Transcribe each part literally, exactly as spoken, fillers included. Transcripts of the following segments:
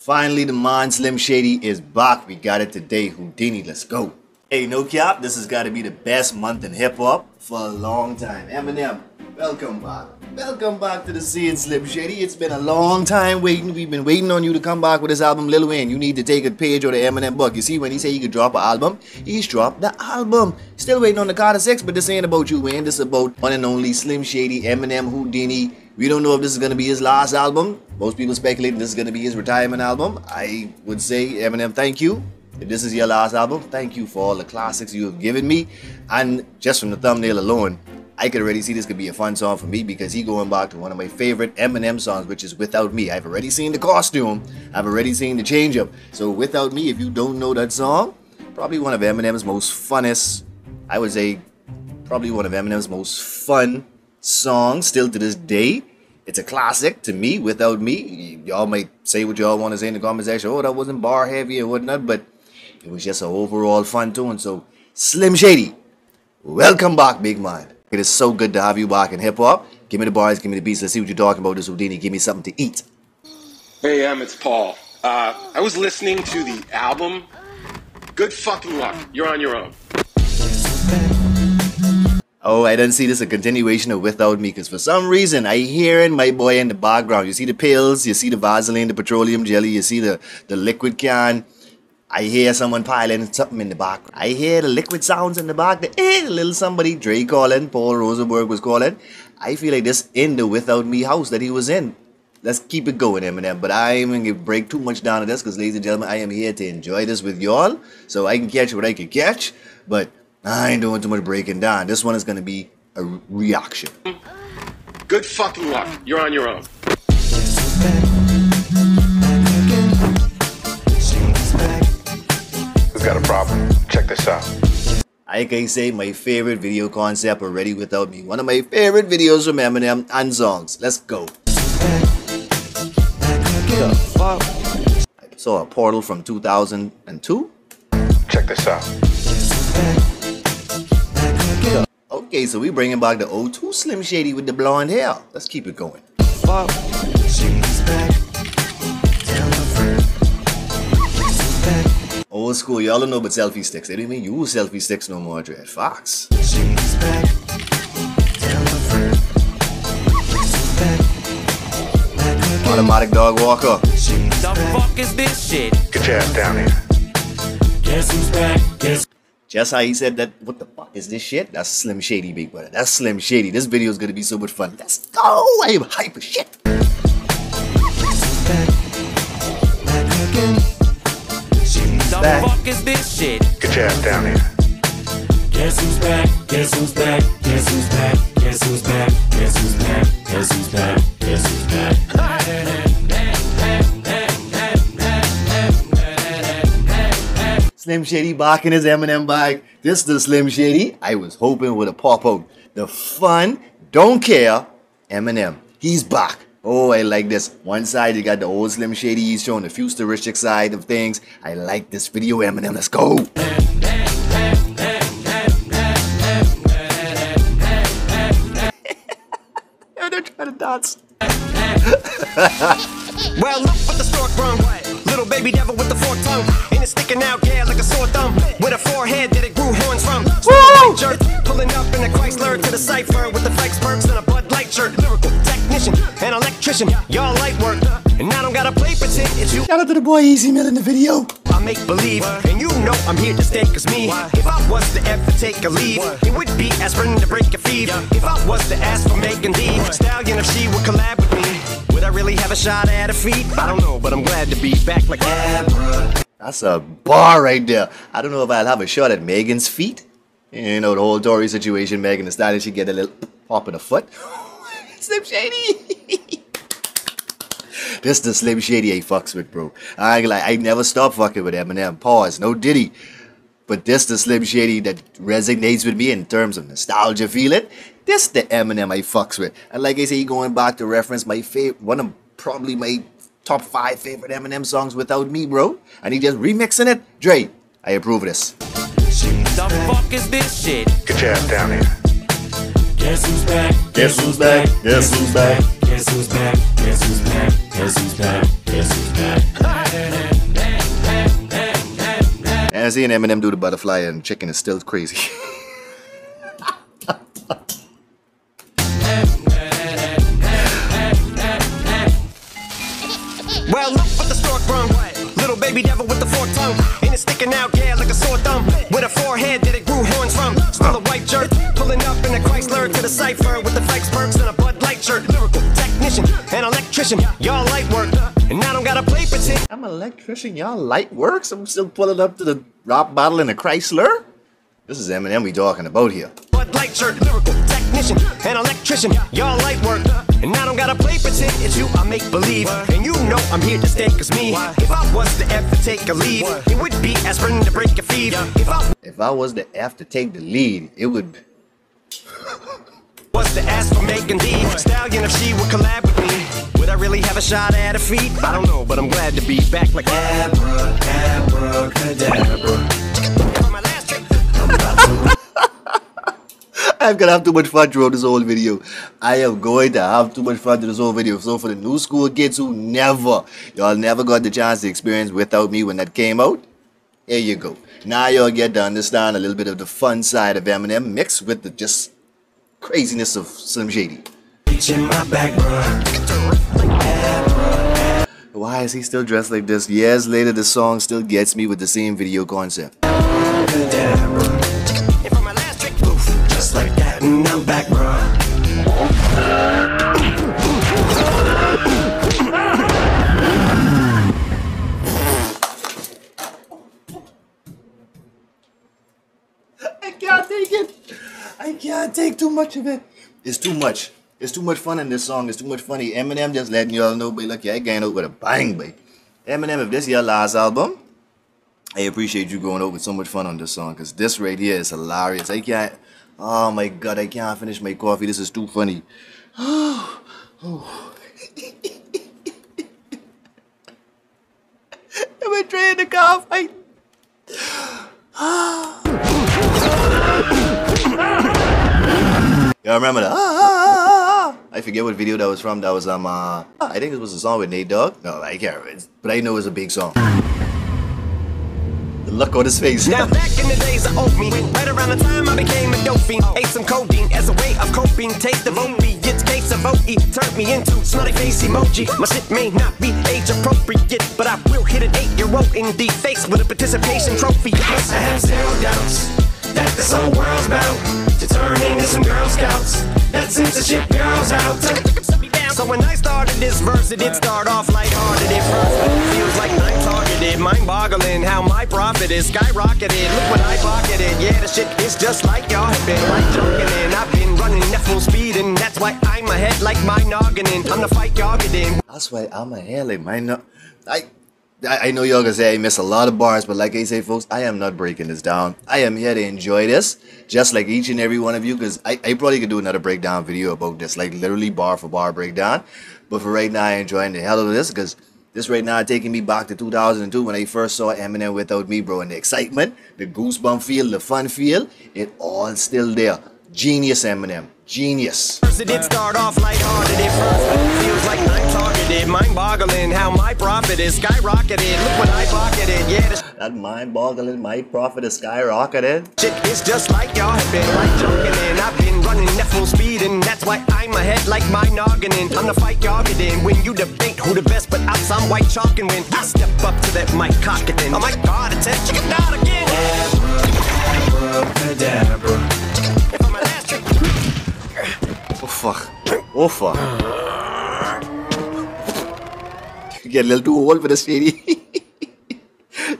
Finally, the mind Slim Shady is back. We got it today, Houdini. Let's go. Hey, no cap, this has got to be the best month in hip-hop for a long time. Eminem, welcome back. Welcome back to the scene, Slim Shady. It's been a long time waiting. We've been waiting on you to come back with this album, Lil Wayne. You need to take a page out of the Eminem book. You see, when he said he could drop an album, he's dropped the album. Still waiting on the Carter six, but this ain't about you, Wayne. This is about one and only Slim Shady, Eminem, Houdini. We don't know if this is going to be his last album. Most people speculate this is going to be his retirement album. I would say, Eminem, thank you. If this is your last album, thank you for all the classics you have given me. And just from the thumbnail alone, I could already see this could be a fun song for me because he going back to one of my favorite Eminem songs, which is Without Me. I've already seen the costume. I've already seen the change-up. So Without Me, if you don't know that song, probably one of Eminem's most funnest, I would say, probably one of Eminem's most fun songs still to this day. It's a classic to me, Without Me. Y'all might say what y'all want to say in the comment section. Oh, that wasn't bar heavy and whatnot, but it was just an overall fun tune. So, Slim Shady, welcome back, big man. It is so good to have you back in hip-hop. Give me the bars, give me the beats. Let's see what you're talking about. This Houdini, give me something to eat. Hey, Em, it's Paul. Uh, I was listening to the album. Good fucking luck. You're on your own. Oh, I didn't see this a continuation of Without Me, because for some reason, I hearing my boy in the background. You see the pills, you see the Vaseline, the petroleum jelly, you see the, the liquid can. I hear someone piling something in the background. I hear the liquid sounds in the back. The eh, little somebody, Dre calling, Paul Rosenberg was calling. I feel like this in the Without Me house that he was in. Let's keep it going, Eminem. But I ain't gonna break too much down on this, because ladies and gentlemen, I am here to enjoy this with y'all. So I can catch what I can catch, but I ain't doing too much breaking down. This one is going to be a reaction. Good fucking luck. You're on your own. Who's got a problem? Check this out. I can say my favorite video concept already, Without Me. One of my favorite videos from Eminem and songs. Let's go. I saw a portal from two thousand two. Check this out. Okay, so we bringing back the O two Slim Shady with the blonde hair. Let's keep it going. Old school, y'all don't know about selfie sticks. They didn't even use selfie sticks no more, Dread Fox. Automatic dog walker. The fuck is this shit? Get your ass down here. Guess who's back? Guess Just how he said that, what the fuck is this shit? That's Slim Shady, big brother. That's Slim Shady. This video is going to be so much fun. Let's go. I am hype as shit. The fuck is this shit? Get your ass down here. Guess who's back? Guess who's back? Guess who's back? Guess who's back? Guess who's back? Guess who's back? Guess who's back? Slim Shady back in his Eminem bag. This is the Slim Shady I was hoping would have pop out. The fun, don't care, Eminem. He's back. Oh, I like this. One side, you got the old Slim Shady. He's showing the futuristic side of things. I like this video, Eminem. Let's go. They're trying to dance. Well, look what the stork run. Little baby devil with the fork tongue. And it's sticking out, yeah, like a sore thumb. With a forehead that it grew horns from. Jerk, pulling up in a Chrysler to the cipher. With the flex perks and a Bud Light shirt. Lyrical technician, an electrician. Y'all light work, and I don't gotta play pretend. It's you. Shout out to the boy Easy Mill in the video. I make believe, and you know I'm here to stay, cause me. If I was to ever take a leave, it would be aspirin to break a feed. If I was to ask for Megan Thee Stallion, if she would collab with me, would I really have a shot at a feat? I don't know, but I'm glad to be back like Abra. That's a bar right there. I don't know if I'll have a shot at Megan's feet. You know, the whole Tory situation, Megan Thee Stallion, she get a little pop in the foot. Slim Shady. This the Slim Shady I fucks with, bro. I like I never stop fucking with Eminem. Pause. No Diddy. But this the Slim Shady that resonates with me in terms of nostalgia feeling. This the Eminem I fucks with. And like I say, going back to reference my favorite, one of probably my top five favorite Eminem songs, Without Me, bro. And he just remixing it. Dre, I approve of this. The fuck is this shit? Get your ass down here. Guess who's back? Guess who's back? Guess who's back? Guess who's back? Guess who's back? Guess who's back? And seeing Eminem do the butterfly and chicken is still crazy. Well, look what the stork brung. Little baby devil with the forked tongue. And it's sticking out, yeah, like a sore thumb. With a forehead that it grew horns from. Still a white jerk, pulling up in a Chrysler to the cipher with the Fikes perks and a Bud Light shirt. Lyrical technician, an electrician, y'all light work. And I don't gotta play pretend. I'm an electrician, y'all light works? I'm still pulling up to the rock bottle in a Chrysler? This is Eminem we talking about here. Bud Light shirt, lyrical technician, an electrician, y'all light work. And I don't gotta play pretend, it's you I make believe. And you know I'm here to stay, cause me, if I was the F to take a lead, it would be aspirin to break a feed. If I, if I was the F to take the lead, it would be. Was the ass for Megan Thee Stallion if she would collab with me? Would I really have a shot at a feat? I don't know, but I'm glad to be back like Abra, Abra, Cadabra. My last trick. I'm gonna have too much fun throughout this whole video. I am going to have too much fun through this whole video. So for the new school kids who never, y'all never got the chance to experience Without Me when that came out, here you go. Now y'all get to understand a little bit of the fun side of Eminem mixed with the just craziness of Slim Shady. Why is he still dressed like this? Years later, the song still gets me with the same video concept. I can't take it. I can't take too much of it. It's too much. It's too much fun in this song. It's too much funny. Eminem just letting y'all know, but look, yeah, I came out with a bang, babe. Eminem, if this is your last album, I appreciate you going out with so much fun on this song, because this right here is hilarious. I can't. Oh my God, I can't finish my coffee. This is too funny. Oh. Oh. Am I trying to cough? I. Y'all remember that? Ah, ah, ah, ah. I forget what video that was from. That was, um, uh, I think it was a song with Nate Dogg. No, I can't remember. But I know it was a big song. The look on his face. Now, back in the days of oatmeal, right around the time I became a dope fiend, ate some codeine as a way of coping. Taste the lonely, it's case of O E, turned me into snotty face emoji. My shit may not be age appropriate, but I will hit an eight-year-old in the face with a participation trophy. Yes, I have zero doubts. That this whole world's about to turn into some Girl Scouts that seems to ship girls out. So when I started this verse, it did start off lighthearted at first, but it feels like I'm targeted. Mind-boggling how my profit is skyrocketed. Look what I pocketed. Yeah, the shit is just like y'all have been like joking in. I've been running at full speed, and that's why I'm ahead like my noggin in. I'm the fight y'all get in. That's why I'm ahead like my no. I. I know y'all gonna say I miss a lot of bars, but like I say, folks, I am not breaking this down. I am here to enjoy this, just like each and every one of you, because I, I probably could do another breakdown video about this, like literally bar for bar breakdown. But for right now, I'm enjoying the hell out of this, because this right now taking me back to two thousand two when I first saw Eminem Without Me, bro, and the excitement, the goosebump feel, the fun feel, it all still there. Genius Eminem. Genius. First it did start off lighthearted at first, but it feels like I'm targeted. Mind-boggling how my profit is skyrocketed. Look what I pocketed, yeah. That mind-boggling, my profit is skyrocketed. Shit, it's just like y'all have been like joking in. I've been running at full speed, and that's why I'm ahead like my noggin in. I'm the fight y'all get in. When you debate who the best, but I'm some white chalk, and when I step up to that mic cocket in. Oh my God, it's a chicken out again. Abracadabra. Oh fuck. Oh fuck. You get a little too old for this, Shady.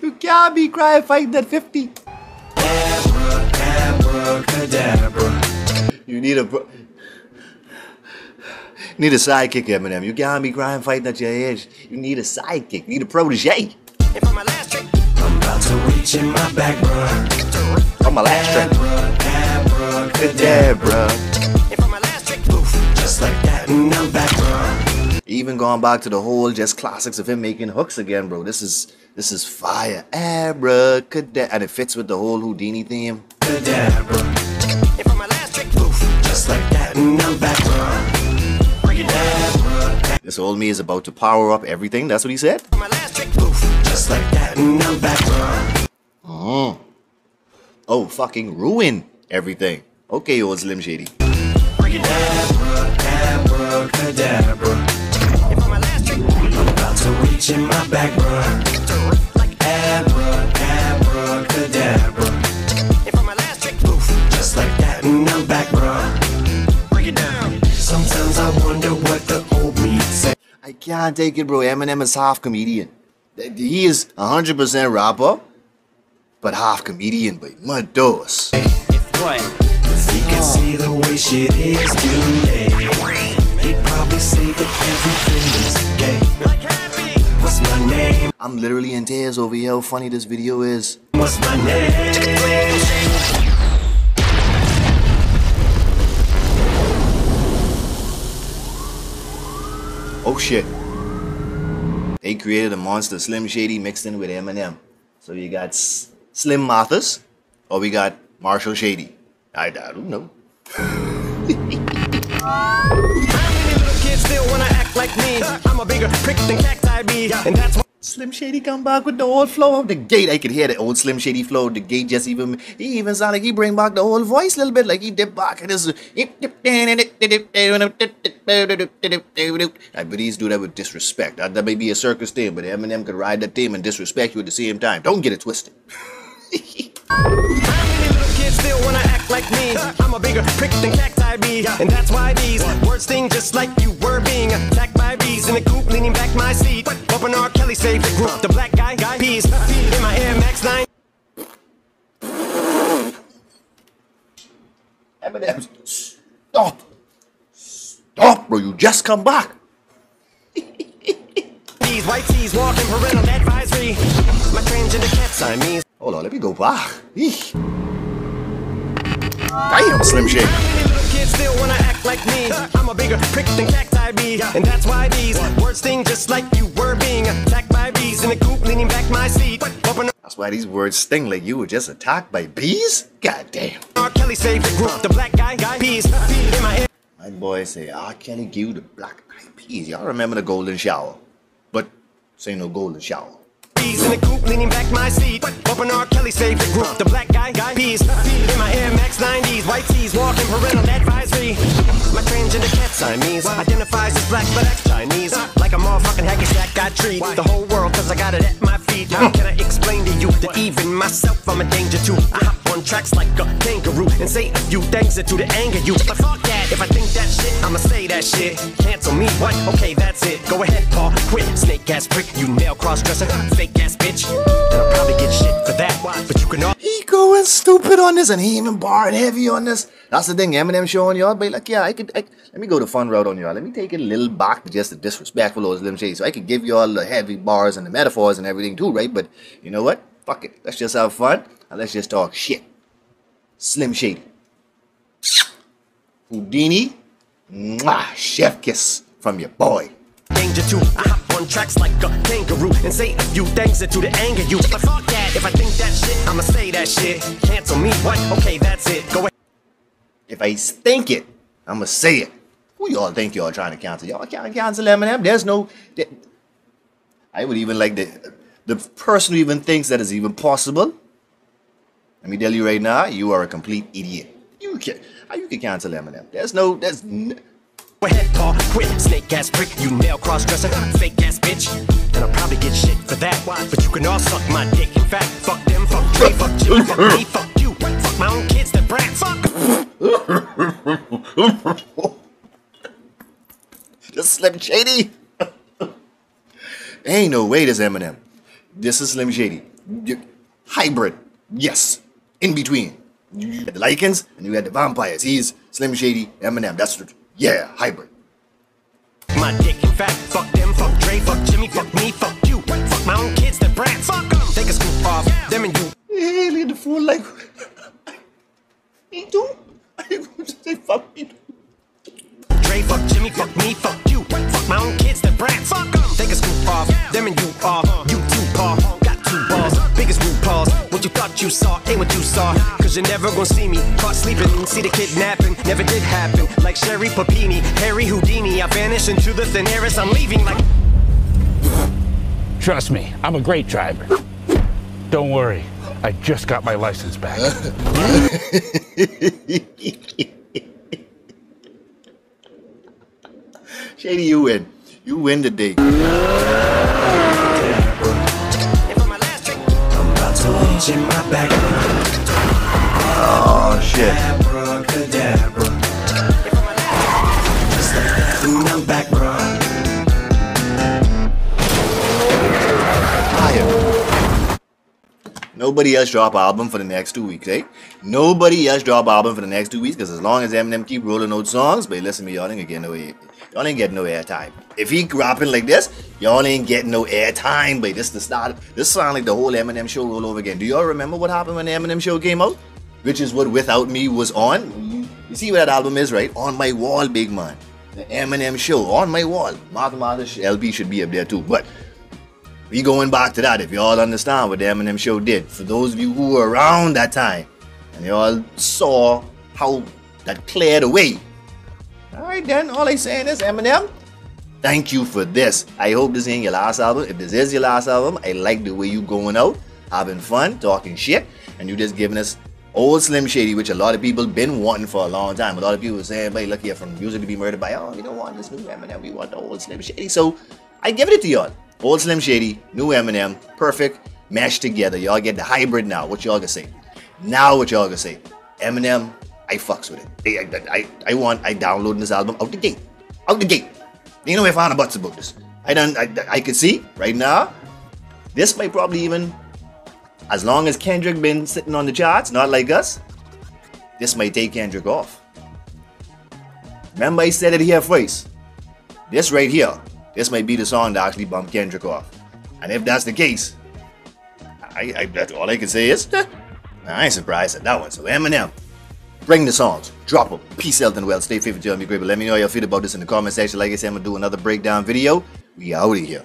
You can't be crying fighting that fifty. Abracadabra. You need a bro you need a sidekick, Eminem. You can't be crying fighting at your age. You need a sidekick. You need a protege. And for my last trick, I'm about to reach in my back, bro. For my last trick. Abracadabra. Like that, and I'm back, bro. Even going back to the whole just classics of him making hooks again, bro. This is this is fire. Abracadabra, and it fits with the whole Houdini theme. Cadabra. If I'm my last trick, poof, just like that, and I'm back, bro. Break it down. This old me is about to power up everything. That's what he said. My last trick, poof, just like that, and I'm back. Oh. Oh, fucking ruin everything. Okay, old Slim Shady. In my back, bruh. Like abra, abracadabra. And for my last trick, poof, just like that, and I'm back, bruh. Break it down. Sometimes I wonder what the old me said. I can't take it, bro. Eminem is half comedian. He is one hundred percent rapper, but half comedian, but my dose. If what? If you can see the way shit is today, he'd probably say that everything is gay. What's my name? I'm literally in tears over here how funny this video is. What's my name? Oh shit. They created a monster Slim Shady mixed in with Eminem. So we got S Slim Mathers or we got Marshall Shady. I, I don't know. Still wanna act like me. I'm a bigger prick than cacti bee, and that's why Slim Shady come back with the old flow of the gate. I could hear the old Slim Shady flow of the gate. Just even he even sound like he bring back the old voice a little bit, like he dip back and this. I bet he's do that with disrespect. That, that may be a circus theme, but Eminem could ride that theme and disrespect you at the same time. Don't get it twisted. Still wanna act like me. I'm a bigger prick than cacti bee, and that's why these words sting just like you were being attacked by bees in the coop, leaning back my seat. Up and R. Kelly saved the group. The black guy, guy, peas in my Air Max nine. Eminem, stop, stop, bro! You just come back. These white teas walking parental advisory. My transgender cat sign means. Hold on, let me go back. Damn, Slim Shady. Little kids still wanna act like me. I'm a bigger prick than cacti bee, and that's why these words sting just like you were being attacked by bees in the coop, leaning back my seat. That's why these words sting like you were just attacked by bees. God damn. R. Kelly saved the group. The black guy, guy, bees. In my, my boy say R. Kelly give the black guy peas. Y'all remember the golden shower, but this ain't no golden shower. In the coop, leaning back my seat. Open R. Kelly saved the group. The black guy, guy, peas in my Air Max nineties. White tees, walking parental advisory. My transgender cat Siamese identifies as black, but acts Chinese. Like a motherfucking hacky sack, I treat the whole world cause I got it at my feet. How can I explain to you that even myself I'm a danger to? I hop on tracks like a kangaroo and say a few things that do to anger you. But fuck that, if I think that shit, I'ma say that shit. Cancel me, what? Okay, that's it. Go ahead, Paul, quit. Snake ass prick, you nail cross-dresser, fake ass bitch. Then I'll probably get shit for that. But you can all he going stupid on this, and he even barring heavy on this. That's the thing, Eminem showing y'all, but like, yeah, I could I, let me go the fun route on y'all. Let me take it a little back to just the disrespectful old Slim Shady. So I could give y'all the heavy bars and the metaphors and everything too, right? But you know what? Fuck it. Let's just have fun and let's just talk shit. Slim Shady. Houdini. Mwah, chef kiss from your boy. Danger to I hop on tracks like a kangaroo and say a few things that do to anger you. But fuck that, if I think that shit, I'ma say that shit. Cancel me, what? Okay, that's it. Go ahead. If I think it, I'ma say it. Who y'all think y'all trying to cancel? Y'all can't cancel Eminem. There's no. There, I would even like the the person who even thinks that is even possible. Let me tell you right now, you are a complete idiot. You can how you can cancel Eminem? There's no. There's. No, go ahead, Paul, quit. Snake ass prick, you nail cross-dresser, fake ass bitch. Then I'll probably get shit for that. But you can all suck my dick. In fact, fuck them, fuck Dre, fuck Jim, fuck me, fuck you, fuck my own kids, the brat, fuck. This Slim Shady. Ain't no way this Eminem. This is Slim Shady. Hybrid. Yes. In between. You had the lichens and you had the vampires. He's Slim Shady, Eminem. That's what. Yeah, hybrid. My dick, in fact, fuck them, fuck Dre, fuck Jimmy, fuck me, fuck you, fuck my own kids, the brats, fuck them, take a scoop off, yeah. Them and you. Hey, leave the fool like, me too? I would say fuck me too. Dre, fuck Jimmy, fuck me, fuck you, fuck my own kids, the brats, fuck them, take a scoop off, yeah. Them and you are, you two, Paul, got two balls, biggest root balls, what you thought? thought you saw ain't what you saw, cause you're never gonna see me caught sleeping and see the kidnapping never did happen. Like Sherry Papini, Harry Houdini, I vanish into the thin air as I'm leaving like... Trust me, I'm a great driver. Don't worry, I just got my license back. Shady, you win. You win today. Oh, shit. I'm back, bro. Nobody else drop album for the next two weeks, eh? Nobody else drop album for the next two weeks, because as long as Eminem keep rolling out songs, but listen to me, y'all ain't getting no air. Y'all ain't getting no airtime. If he rapping like this, y'all ain't getting no airtime. But this the start. This sound like the whole Eminem show all over again. Do y'all remember what happened when the Eminem show came out? Which is what Without Me was on. You see what that album is, right? On my wall, big man. The Eminem show on my wall. Marshall Mathers L P should be up there too, but. We going back to that if y'all understand what the Eminem show did. For those of you who were around that time and y'all saw how that cleared away. Alright then, all I'm saying is Eminem, thank you for this. I hope this ain't your last album. If this is your last album, I like the way you going out, having fun, talking shit, and you just giving us old Slim Shady, which a lot of people been wanting for a long time. A lot of people were saying, but look here, from Music to be Murdered by, oh, we don't want this new Eminem, we want the old Slim Shady. So I give it to y'all. Old Slim Shady, new Eminem, perfect, mashed together. Y'all get the hybrid now. What y'all gonna say? Now what y'all gonna say? Eminem, I fucks with it. I, I, I want, I downloading this album out the gate. Out the gate. Ain't no if I buts about this. I done, I, I could see right now, this might probably even, as long as Kendrick been sitting on the charts, not like us, this might take Kendrick off. Remember I said it here first. This right here. This might be the song that actually bumped Kendrick off. And if that's the case, I, I that's all I can say is, eh, I ain't surprised at that one. So Eminem, bring the songs, drop them. Peace, health, and well. Stay faithful, y'all be great. But let me know how y'all feel about this in the comment section. Like I said, I'm gonna do another breakdown video. We out of here.